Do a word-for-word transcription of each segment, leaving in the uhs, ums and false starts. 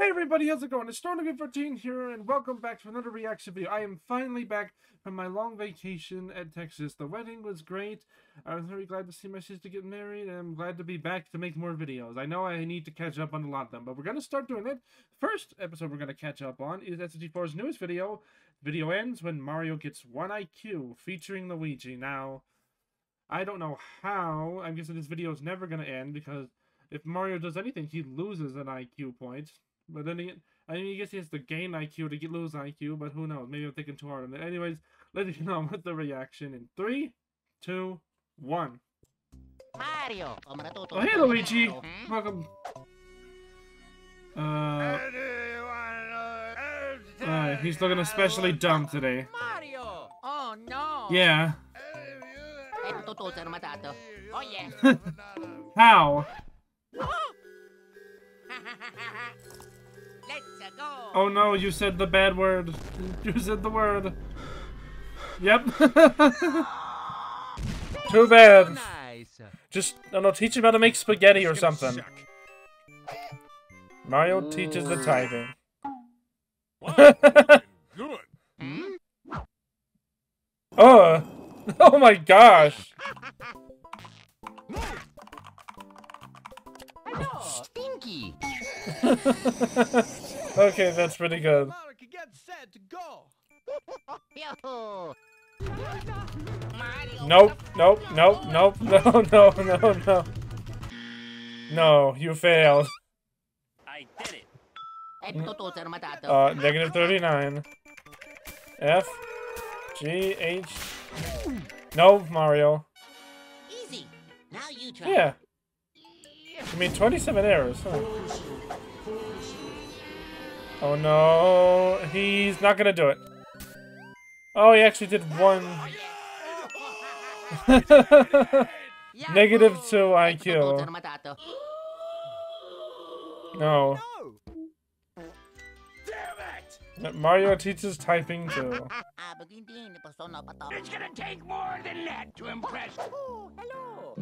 Hey everybody, how's it going? It's StormeDegree here, and welcome back to another reaction video. I am finally back from my long vacation at Texas. The wedding was great. I was very glad to see my sister get married, and I'm glad to be back to make more videos. I know I need to catch up on a lot of them, but we're going to start doing it. First episode we're going to catch up on is S M G four's newest video. The video ends when Mario gets one I Q, featuring Luigi. Now, I don't know how. I'm guessing this video is never going to end, because if Mario does anything, he loses an I Q point. But then again, I mean, I guess he has to gain I Q to get lose I Q, but who knows? Maybe I'm thinking too hard on it. Anyways, let's get on with the reaction in three, two, one. Mario. Oh, hey Luigi. Mm-hmm. Welcome. Uh, uh, he's looking especially dumb today. Mario. Oh no. Yeah. Oh yeah. How? Let's go. Oh no, you said the bad word. You said the word. Yep. Too bad. So nice. Just, I don't know, teach him how to make spaghetti or something. Suck. Mario Ooh. Teaches the tithing. Good. Hmm? Oh. Oh my gosh. Hello. Stinky. Okay, that's pretty good. Nope, nope, nope, nope, no, no, no, no. No, you failed. I did it. Uh, negative thirty-nine. F, G, H. No, Mario. Easy. Now you try. Yeah. I mean, twenty-seven errors, huh? Oh no, he's not gonna do it. Oh, he actually did one. Negative two I Q. No. Mario teaches typing too. It's gonna take more than that to impress. Oh, hello.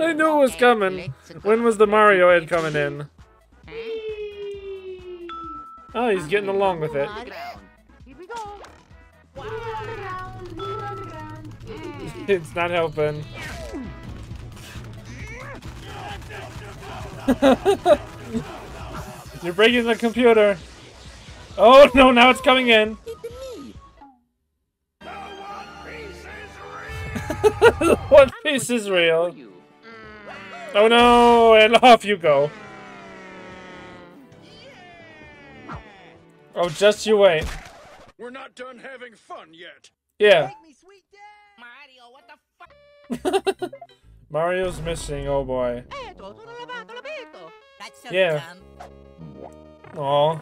I knew it was coming. When was the Mario ad coming in? Oh, he's getting along with it. It's not helping. You're breaking the computer. Oh no, now it's coming in. The one piece is real. Oh no, and off you go. Oh, just you wait. We're not done having fun yet. Yeah. Mario, what the fuck? Mario's missing, oh boy. Yeah. Aww.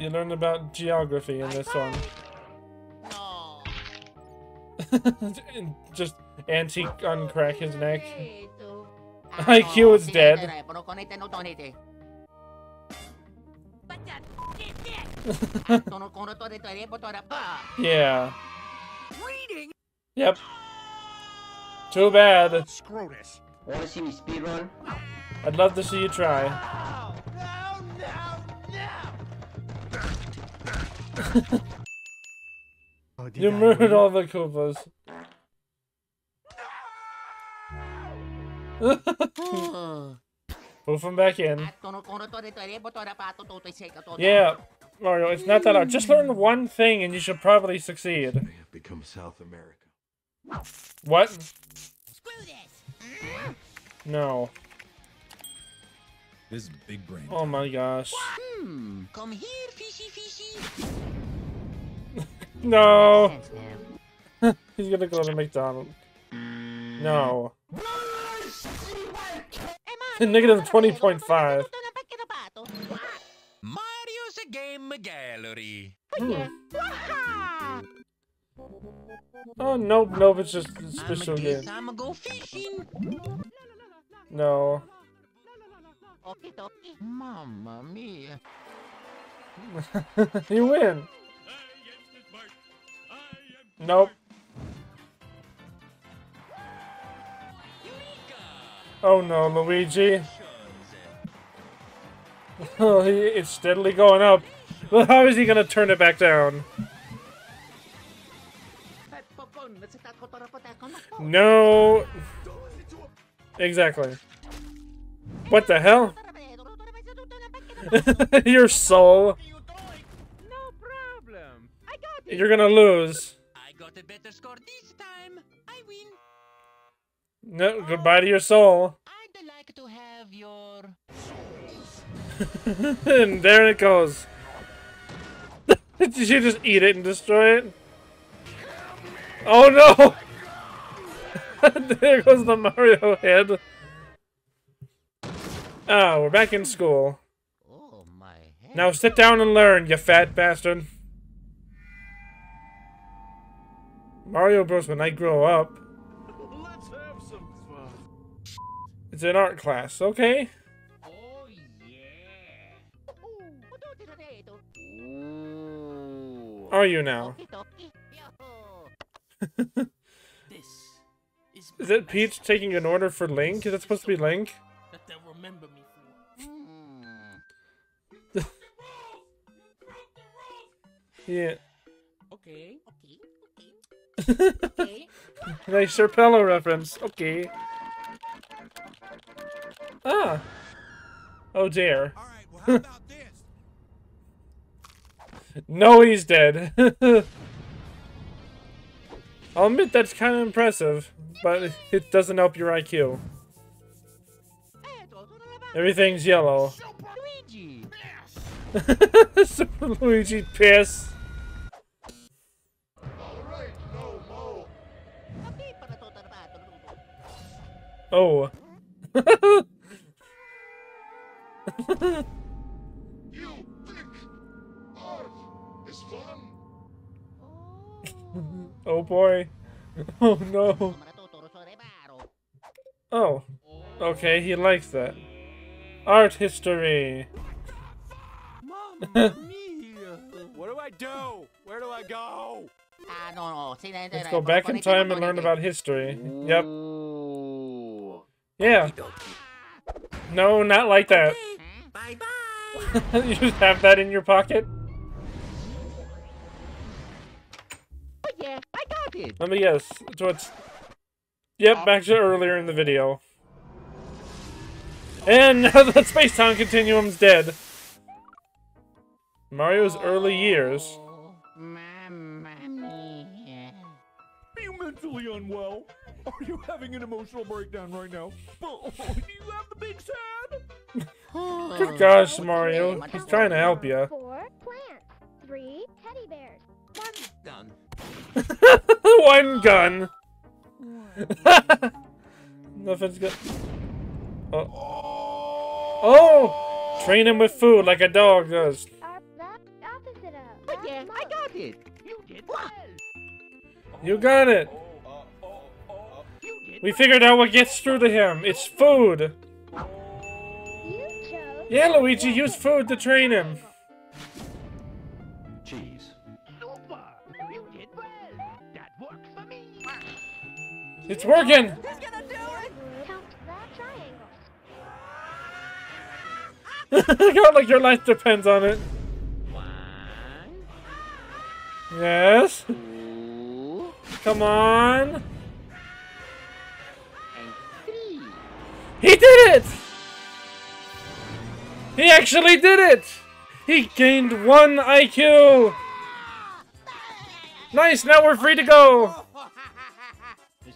You learned about geography in this one. Just antique uncrack his neck. I Q is dead. Yeah. Yep. Too bad. Screw this. Want to see me speedrun? I'd love to see you try. No, no, no, no. Oh, you murdered all the Koopas. Move them back in. Yeah, Mario, it's not that hard. Just learn one thing and you should probably succeed. May have become South America. What? Screw this. No. This is big brain. Oh my gosh. Hmm. Come here, fishy fishy. No. He's gonna go to McDonald's. No. Negative twenty point five. Mario's a game gallery. Hmm. Oh, nope, nope, it's just a special game. I'ma go fishing. No. Mamma mia. You win. Nope. Oh no, Luigi. It's steadily going up. Well, how is he gonna turn it back down? No. Exactly. What the hell? Your soul. No problem. I got it. You're gonna lose. I got a better score this time. I win. No, goodbye to your soul. I'd like to have your souls. And there it goes. Did you just eat it and destroy it? Oh no! There goes the Mario head. Ah, oh, we're back in school. Oh, my head. Now sit down and learn, you fat bastard. Mario Bros. When I grow up. Let's have some fun. It's an art class, okay? Oh yeah. Are you now? This is, is that Peach taking an order for Link? Is that supposed to be Link? That they'll remember me for. Yeah. Okay. Okay. Okay. Nice Serpello reference. Okay. Ah. Oh dear. All right, well, how about this? No, he's dead. I'll admit that's kind of impressive, but it doesn't help your I Q. Everything's yellow. Super Luigi piss! Super Luigi piss! Alright, no more. Oh. You think art is fun? Oh boy. Oh no. Oh. Okay, he likes that. Art history. Mamma mia. What do I do? Where do I go? Let's go back in time and learn about history. Yep. Yeah. No, not like that. Bye bye. You just have that in your pocket? Let me guess. It's what's... Yep, back to earlier in the video. And now that Space-Time Continuum's dead. Mario's early years. Are you mentally unwell? Are you having an emotional breakdown right now? Oh, do you have the big sad? Good gosh, Mario. He's trying to help you. Four plants, three teddy bears. One's done. One gun. Nothing's good. Oh. Oh! Train him with food like a dog does. Yeah, I got it. You did well. You got it. We figured out what gets through to him. It's food. Yeah, Luigi, use food to train him. It's working! Who's gonna do it? Count that triangle. God, like your life depends on it. One. Yes. Two. Come on. And three. He did it! He actually did it! He gained one I Q! Nice, now we're free to go!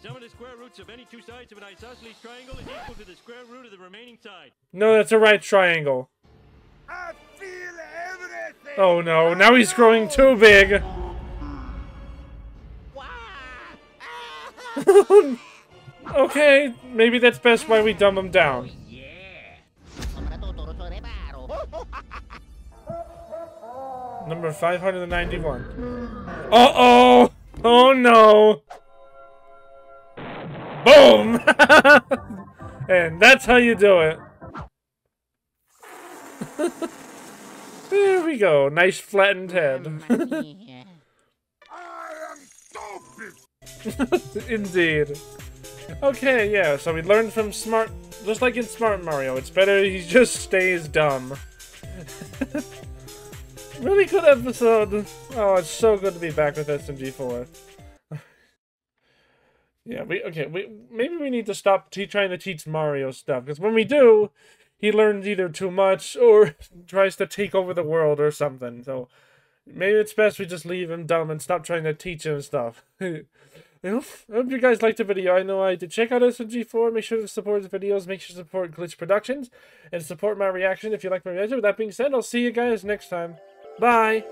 Sum of the square roots of any two sides of an isosceles triangle is equal to the square root of the remaining side. No, that's a right triangle. I feel everything. Oh no, now he's growing too big. Okay, maybe that's best why we dumb him down. Number five hundred ninety-one. Uh-oh! Oh no! Boom! And that's how you do it. There we go. Nice flattened head. I am stupid. Indeed. Okay, yeah, so we learned from Smart... Just like in Smart Mario, it's better he just stays dumb. Really good episode. Oh, it's so good to be back with S M G four. Yeah, we... Okay, we, maybe we need to stop te trying to teach Mario stuff, because when we do, he learns either too much or tries to take over the world or something, so... Maybe it's best we just leave him dumb and stop trying to teach him stuff. I hope you guys liked the video. I know I did. Check out S M G four. Make sure to support his videos. Make sure to support Glitch Productions. And support my reaction if you like my reaction. With that being said, I'll see you guys next time. Bye!